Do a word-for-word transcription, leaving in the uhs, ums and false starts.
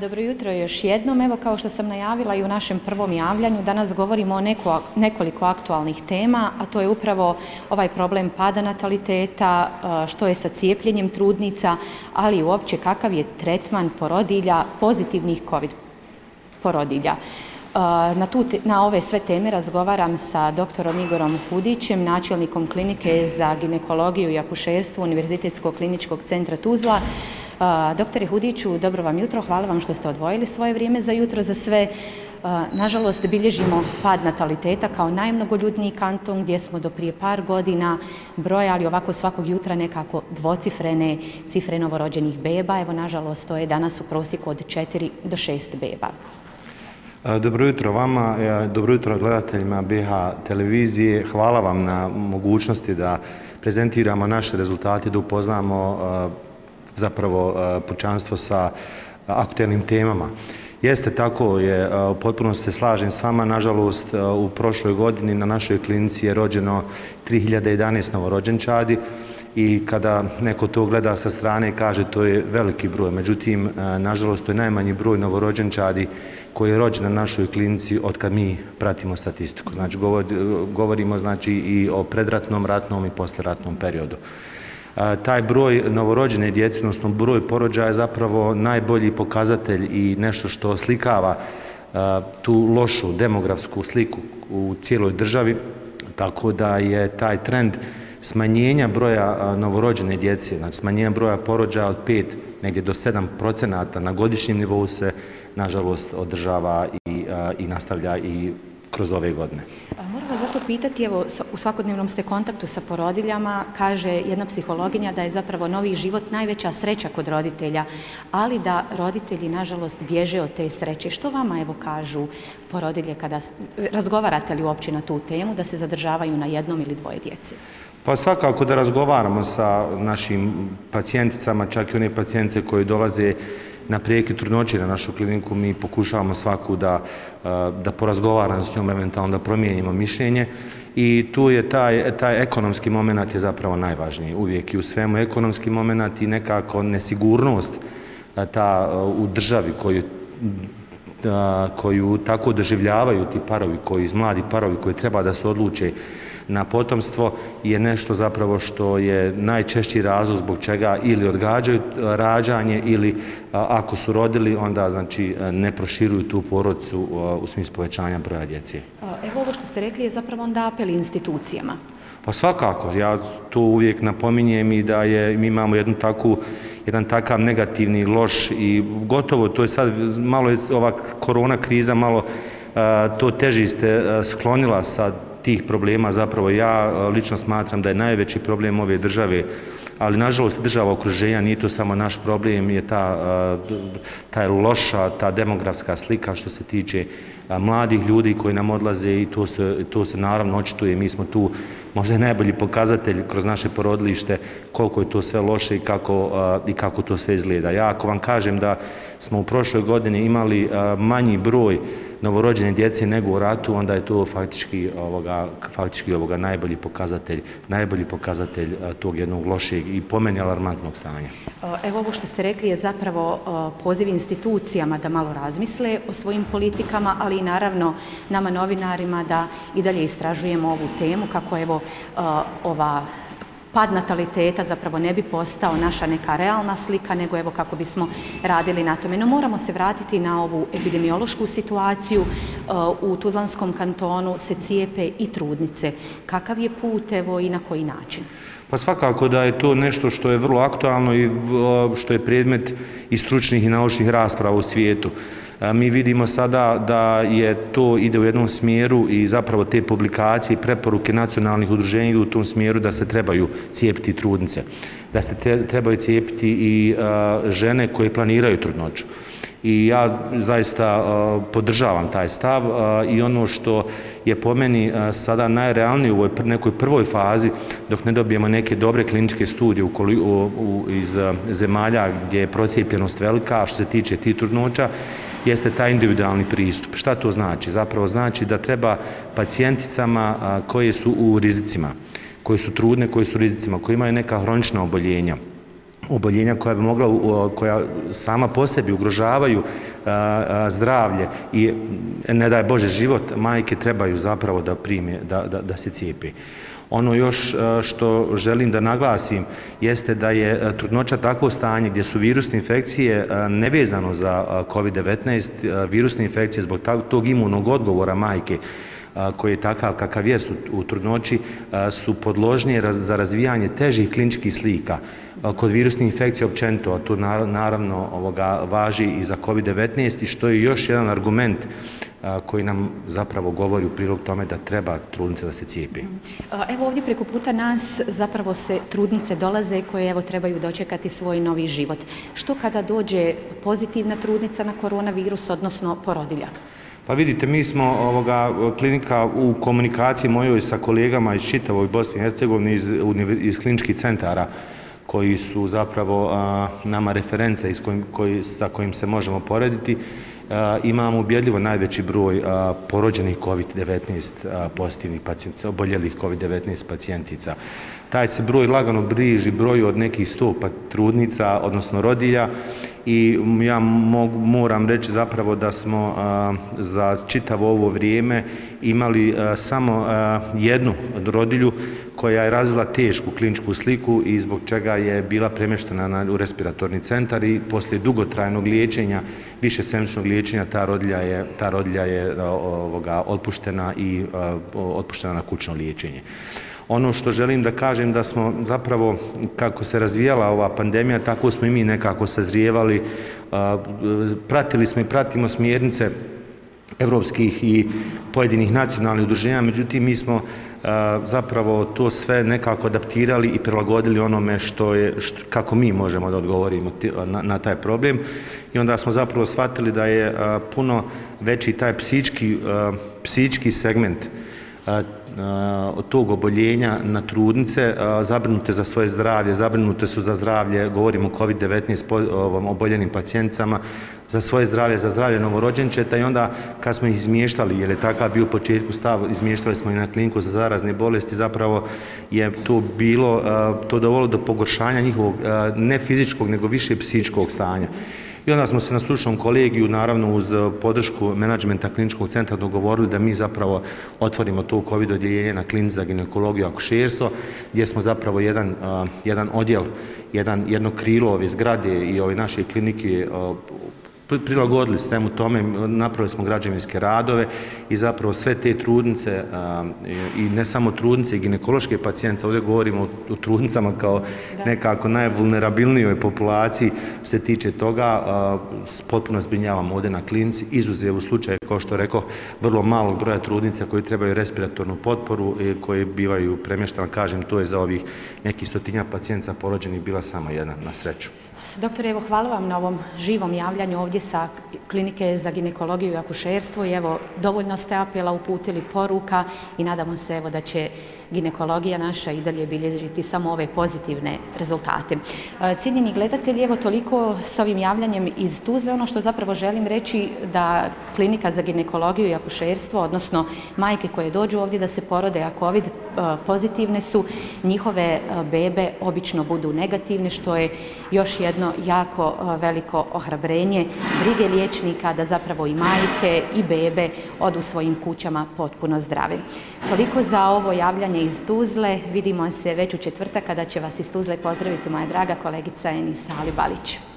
Dobro jutro još jednom. Evo, kao što sam najavila i u našem prvom javljanju, danas govorimo o neko, nekoliko aktualnih tema, a to je upravo ovaj problem pada nataliteta, što je sa cijepljenjem trudnica, ali i uopće kakav je tretman porodilja, pozitivnih COVID porodilja. Na, tu, na ove sve teme razgovaram sa doktorom Igorom Hudićem, načelnikom klinike za ginekologiju i akušerstvo Univerzitetskog kliničkog centra Tuzla. Doktore Hudiću, dobro vam jutro, hvala vam što ste odvojili svoje vrijeme za jutro za sve. Nažalost, bilježimo pad nataliteta kao najmnogoljudniji kanton gdje smo do prije par godina brojali ovako svakog jutra nekako dvocifrene cifre novorođenih beba. Evo, nažalost, to je danas u prosjeku od četiri do šest beba. Dobro jutro vama, dobro jutro gledateljima B H televizije. Hvala vam na mogućnosti da prezentiramo naše rezultate, da upoznamo zapravo pučanstvo sa aktuelnim temama. Jeste, tako je, potpuno se slažem s vama. Nažalost, u prošloj godini na našoj klinici je rođeno tri hiljade jedanaest novorođenčadi i kada neko to gleda sa strane i kaže to je veliki broj. Međutim, nažalost, to je najmanji broj novorođenčadi koji je rođen na našoj klinici od kad mi pratimo statistiku. Znači, govorimo znači, i o predratnom, ratnom i posleratnom periodu. Taj broj novorođene djece, odnosno broj porođaja je zapravo najbolji pokazatelj i nešto što slikava tu lošu demografsku sliku u cijeloj državi, tako da je taj trend smanjenja broja novorođene djece, znači smanjenja broja porođaja od pet negdje do sedam procenata na godišnjem nivou se nažalost održava i, i nastavlja i kroz ove godine. Moram vas zato pitati, evo, u svakodnevnom ste kontaktu sa porodiljama, kaže jedna psihologinja da je zapravo novi život najveća sreća kod roditelja, ali da roditelji, nažalost, bježe od te sreće. Što vama, evo, kažu porodilje kada razgovarate li uopće na tu temu, da se zadržavaju na jednom ili dvoje djece? Pa svakako da razgovaramo sa našim pacijenticama, čak i one pacijentice koje dolaze na prekid trudnoće na našu kliniku, mi pokušavamo svaku da, da porazgovaram s njom, eventualno da promijenimo mišljenje i tu je taj, taj ekonomski moment je zapravo najvažniji. Uvijek i u svemu ekonomski moment i nekako nesigurnost ta u državi koju, koju tako doživljavaju ti parovi, koji, mladi parovi koji treba da se odluče na potomstvo je nešto zapravo što je najčešći razlog zbog čega ili odgađaju rađanje ili ako su rodili onda znači ne proširuju tu porodicu u smislu povećanja broja djece. Evo, ovo što ste rekli je zapravo onda apel institucijama. Pa svakako, ja tu uvijek napominjem i da je, mi imamo jednu takvu, jedan takav negativni loš i gotovo to je sad malo je ova korona kriza malo to težište sklonila sad tih problema. Zapravo ja lično smatram da je najveći problem ove države, ali nažalost država okruženja nije to samo naš problem, je ta, ta loša, ta demografska slika što se tiče mladih ljudi koji nam odlaze i to se, to se naravno očituje. Mi smo tu možda je najbolji pokazatelj kroz naše porodilište koliko je to sve loše i kako, i kako to sve izgleda. Ja ako vam kažem da smo u prošloj godini imali manji broj novorođene djece nego u ratu, onda je to faktički, ovoga, faktički ovoga najbolji pokazatelj, najbolji pokazatelj tog jednog lošeg i po meni alarmantnog stanja. Evo, ovo što ste rekli je zapravo poziv institucijama da malo razmisle o svojim politikama, ali i naravno nama novinarima da i dalje istražujemo ovu temu kako evo ova pad nataliteta zapravo ne bi postao naša neka realna slika, nego evo kako bismo radili na tome. No moramo se vratiti na ovu epidemiološku situaciju. U Tuzlanskom kantonu se cijepe i trudnice. Kakav je put evo i na koji način? Pa svakako da je to nešto što je vrlo aktualno i što je predmet i stručnih i naučnih rasprava u svijetu. Mi vidimo sada da je to ide u jednom smjeru i zapravo te publikacije i preporuke nacionalnih udruženja idu u tom smjeru da se trebaju cijepiti trudnice, da se trebaju cijepiti i žene koje planiraju trudnoću. I ja zaista podržavam taj stav i ono što je po meni sada najrealnije u ovoj nekoj prvoj fazi, dok ne dobijemo neke dobre kliničke studije iz zemalja gdje je procijepljenost velika, što se tiče tih trudnoća, jeste taj individualni pristup. Šta to znači? Zapravo znači da treba pacijenticama koje su u rizicima, koje su trudne, koje su u rizicima, koje imaju neka hronična oboljenja, oboljenja koja bi mogla, koja sama po sebi ugrožavaju zdravlje i ne daj Bože život, majke trebaju zapravo da prime, da, da, da se cijepe. Ono još što želim da naglasim jeste da je trudnoća takvo stanje gdje su virusne infekcije nevezano za kovid devetnaest, virusne infekcije zbog tog imunog odgovora majke koji je takav kakav je u trudnoći, su podložnije za razvijanje težih kliničkih slika. Kod virusnih infekcija općenito, a to naravno važi i za kovid devetnaest, i što je još jedan argument koji nam zapravo govori u prilog tome da treba trudnice da se cijepi. Evo ovdje preko puta nas zapravo se trudnice dolaze koje evo trebaju dočekati svoj novi život. Što kada dođe pozitivna trudnica na koronavirus, odnosno porodilja? Pa vidite, mi smo ovoga klinika u komunikaciji mojoj sa kolegama iz čitavoj Bosni i Hercegovini, iz, iz kliničkih centara, koji su zapravo a, nama reference iz kojim, koji, sa kojim se možemo porediti. A, imamo ubjedljivo najveći broj a, porođenih kovid devetnaest pozitivnih pacijentica, oboljelih kovid devetnaest pacijentica. Taj se broj lagano bliži broju od nekih sto trudnica, odnosno rodilja, i ja mog, moram reći zapravo da smo a, za čitavo ovo vrijeme imali a, samo a, jednu rodilju koja je razvila tešku kliničku sliku i zbog čega je bila premještena na, u respiratorni centar, i poslije dugotrajnog liječenja, višesemesečnog liječenja, ta rodilja je, ta rodilja je a, ovoga, otpuštena i a, otpuštena na kućno liječenje. Ono što želim da kažem da smo zapravo, kako se razvijala ova pandemija, tako smo i mi nekako sazrijevali, pratili smo i pratimo smjernice evropskih i pojedinih nacionalnih udruženja, međutim mi smo zapravo to sve nekako adaptirali i prilagodili onome što je, što, kako mi možemo da odgovorimo na, na taj problem, i onda smo zapravo shvatili da je puno veći taj psihički, psihički segment od tog oboljenja na trudnice, zabrinute za svoje zdravlje, zabrinute su za zdravlje, govorimo o kovid devetnaest oboljenim pacijenticama, za svoje zdravlje, za zdravlje novorođenčeta, i onda kad smo ih izmještali, jer je takav bio u početku stav, izmještali smo ih na kliniku za zarazne bolesti, zapravo je to bilo, to dovoljilo do pogoršanja njihovog ne fizičkog, nego više psihičkog stanja. I onda smo se na stručnom kolegiju, naravno uz podršku menadžmenta kliničkog centra, dogovorili da mi zapravo otvorimo to COVID odjeljenje na klinici za ginekologiju i akušerstvo, gdje smo zapravo jedan, jedan odjel, jedan, jedno krilo ove zgrade i ove naše klinike prilagodili svemu tome, napravili smo građevinske radove i zapravo sve te trudnice, i ne samo trudnice i ginekološke pacijence, ovdje govorimo o trudnicama kao nekako najvulnerabilnijoj populaciji, se tiče toga, potpuno zbrinjavamo ovdje na klinici, izuzev u slučaju, kao što rekao, vrlo malog broja trudnica koji trebaju respiratornu potporu i koji bivaju premještani, kažem, to je za ovih nekih stotinja pacijenca porođenih bila samo jedna, na sreću. Doktore, evo hvala vam na ovom živom javljanju ovdje sa klinike za ginekologiju i akušerstvo, i evo dovoljno ste apela uputili, poruka, i nadamo se evo da će ginekologija naša i dalje bilježiti samo ove pozitivne rezultate. Cijenjeni gledatelji, evo toliko s ovim javljanjem iz Tuzle. Ono što zapravo želim reći da klinika za ginekologiju i akušerstvo, odnosno majke koje dođu ovdje da se porode, a COVID pozitivne su, njihove bebe obično budu negativne, što je još jedno jako veliko ohrabrenje, brige liječnika da zapravo i majke i bebe odu svojim kućama potpuno zdrave. Toliko za ovo javljanje iz Tuzle. Vidimo se već u četvrtak kada će vas iz Tuzle pozdraviti moja draga kolegica Enisa Ali Balić.